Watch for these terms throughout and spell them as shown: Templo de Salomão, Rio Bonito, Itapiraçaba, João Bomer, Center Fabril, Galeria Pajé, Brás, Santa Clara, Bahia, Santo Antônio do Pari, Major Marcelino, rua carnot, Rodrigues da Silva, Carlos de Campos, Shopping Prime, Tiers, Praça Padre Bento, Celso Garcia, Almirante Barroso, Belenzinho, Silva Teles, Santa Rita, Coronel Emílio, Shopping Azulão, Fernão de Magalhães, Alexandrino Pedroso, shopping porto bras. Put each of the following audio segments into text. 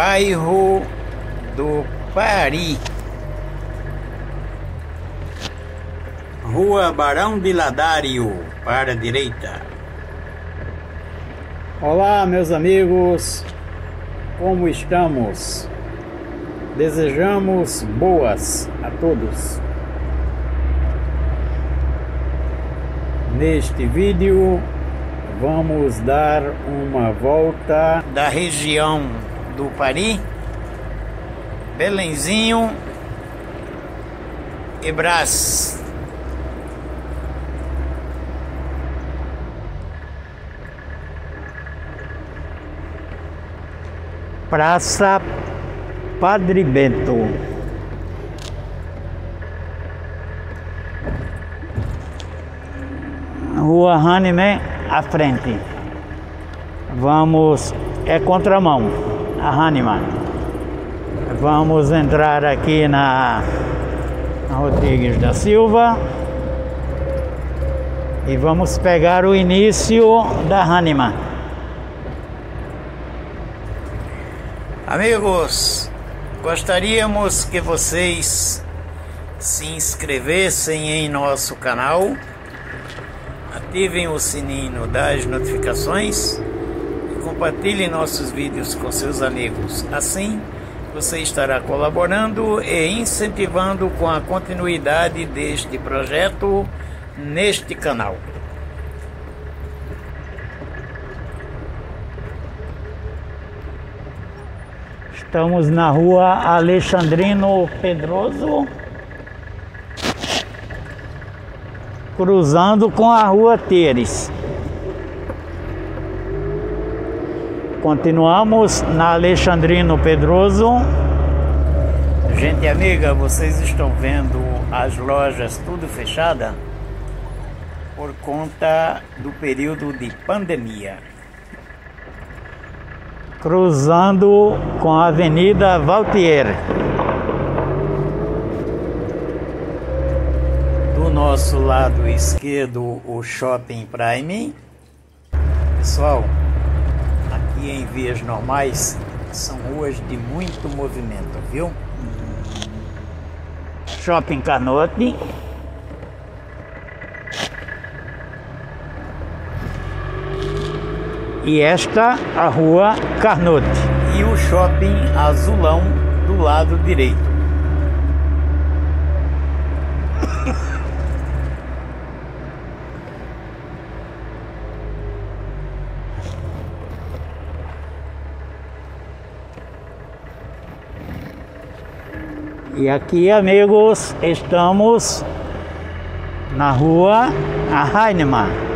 bairro do Pari, Rua Barão de Ladário, para a direita. Olá, meus amigos, como estamos? Desejamos boas a todos. Neste vídeo vamos dar uma volta da região do Pari, Belenzinho e Brás. Praça Padre Bento. Rua Hannemann à frente. Vamos, é contramão, a Hannemann. Vamos entrar aqui na Rodrigues da Silva e vamos pegar o início da Hannemann. Amigos, gostaríamos que vocês se inscrevessem em nosso canal, ativem o sininho das notificações e compartilhem nossos vídeos com seus amigos. Assim, você estará colaborando e incentivando com a continuidade deste projeto neste canal. Estamos na rua Alexandrino Pedroso, cruzando com a rua Tiers. Continuamos na Alexandrino Pedroso. Gente amiga, vocês estão vendo as lojas tudo fechada por conta do período de pandemia. Cruzando com a Avenida Vautier. Do nosso lado esquerdo, o Shopping Prime. Pessoal, aqui em vias normais são ruas de muito movimento, viu? Shopping Carnot. E esta a rua Carnot. E o Shopping Azulão do lado direito. E aqui, amigos, estamos na rua Hannemann.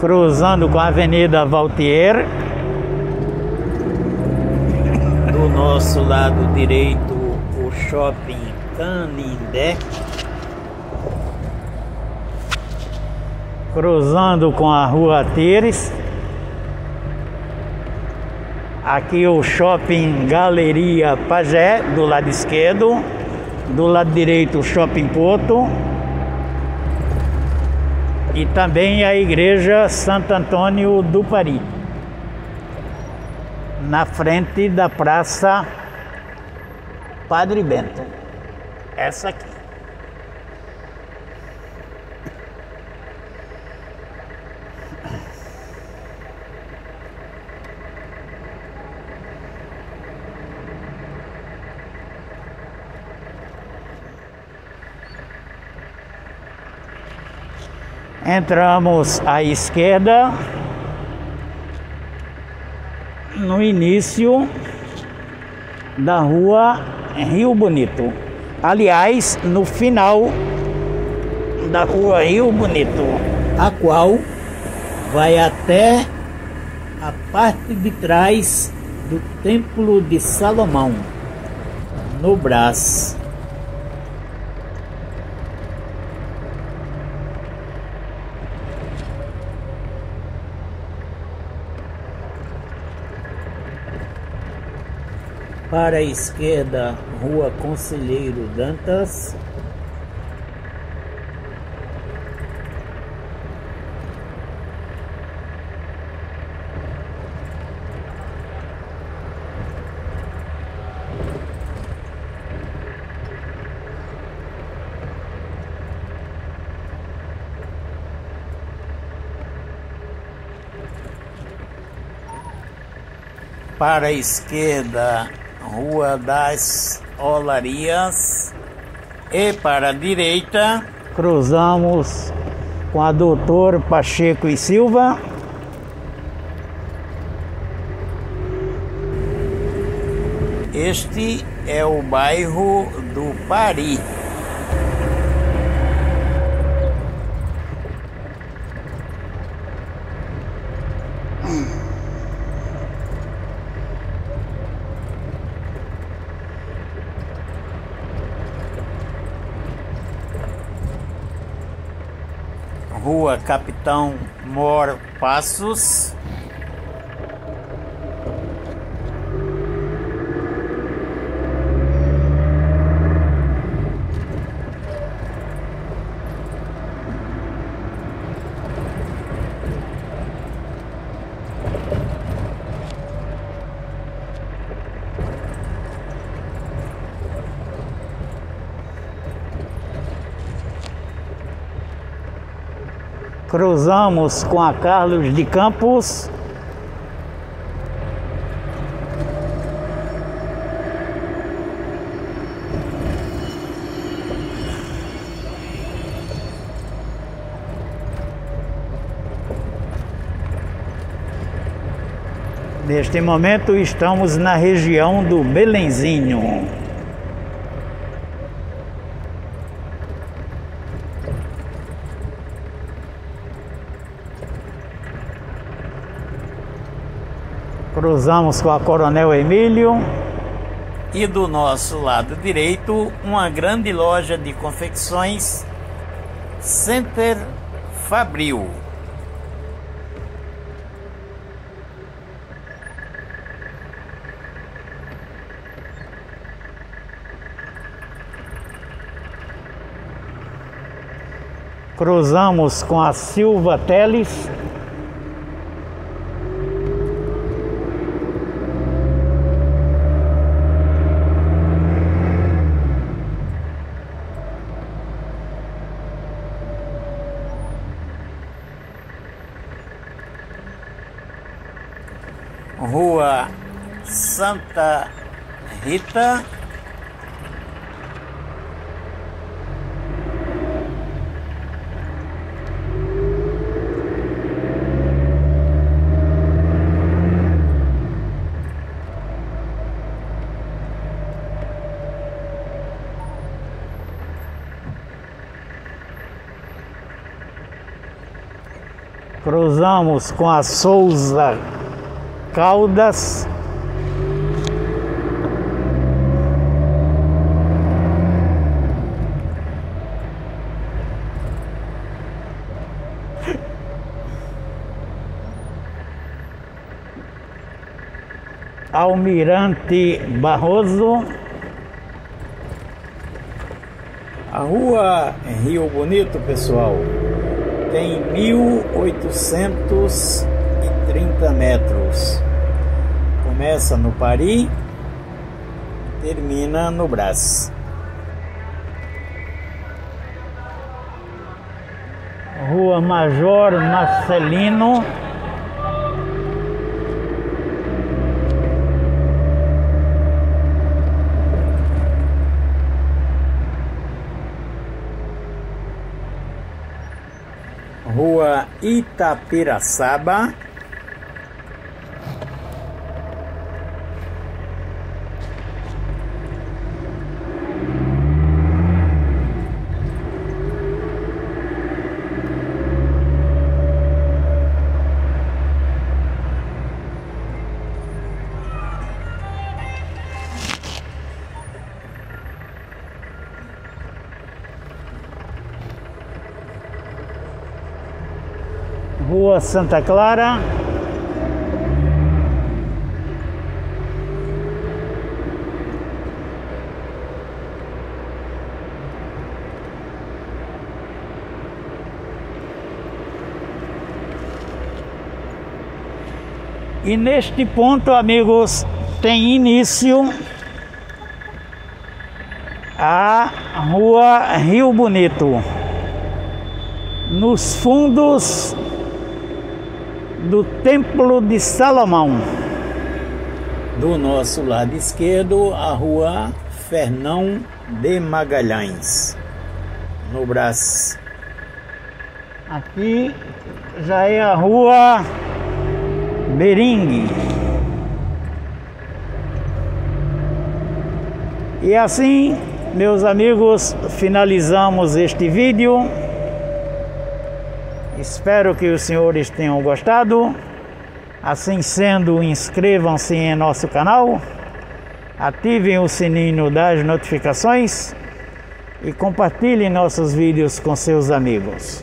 Cruzando com a Avenida Vautier. Do nosso lado direito, o Shopping Canindé. Cruzando com a Rua Tiers. Aqui o Shopping Galeria Pajé, do lado esquerdo. Do lado direito, o Shopping Porto. E também a igreja Santo Antônio do Pari, na frente da Praça Padre Bento, essa aqui. Entramos à esquerda no início da rua Rio Bonito. Aliás, no final da rua Rio Bonito, a qual vai até a parte de trás do Templo de Salomão. no Brás. Para a esquerda, Rua Conselheiro Dantas. Para a esquerda, Rua das Olarias, e para a direita cruzamos com a Doutor Pacheco e Silva. Este é o bairro do Pari. Rua Capitão Mor Passos. Cruzamos com a Carlos de Campos. Neste momento estamos na região do Belenzinho. Cruzamos com a Coronel Emílio. E do nosso lado direito, uma grande loja de confecções, Center Fabril. Cruzamos com a Silva Teles. Rua Santa Rita. Cruzamos com a Souza Caldas. Almirante Barroso. A rua Rio Bonito, pessoal, tem 1.830 metros. Começa no Pari, termina no Brás. Rua Major Marcelino. Rua Itapiraçaba. Rua Santa Clara. E neste ponto, amigos, tem início a Rua Rio Bonito. Nos fundos do Templo de Salomão. Do nosso lado esquerdo, a Rua Fernão de Magalhães, no Brás. Aqui já é a Rua Beringue. E assim, meus amigos, finalizamos este vídeo. Espero que os senhores tenham gostado. Assim sendo, inscrevam-se em nosso canal, ativem o sininho das notificações e compartilhem nossos vídeos com seus amigos.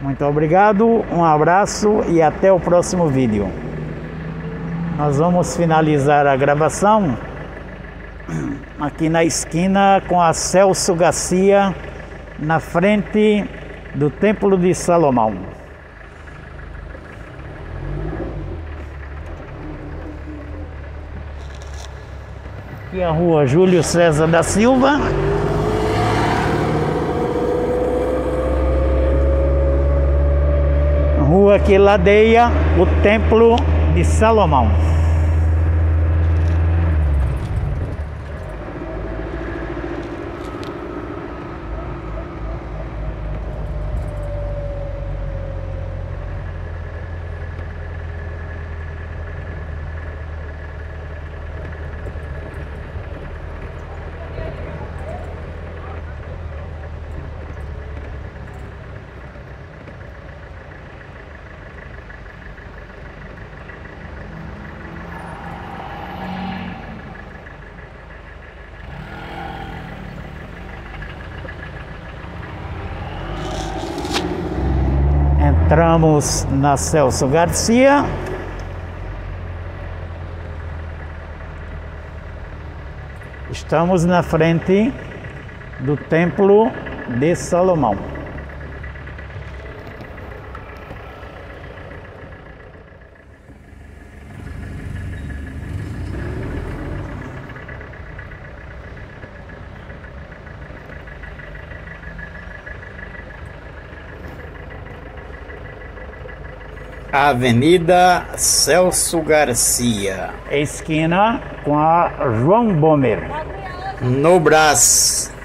Muito obrigado, um abraço e até o próximo vídeo. Nós vamos finalizar a gravação aqui na esquina com a Celso Garcia, na frente do Templo de Salomão. Aqui é a Rua Júlio César da Silva. Rua que ladeia o Templo de Salomão. Entramos na Celso Garcia. Estamos na frente do Templo de Salomão. Avenida Celso Garcia, esquina com a João Bomer, no Brás.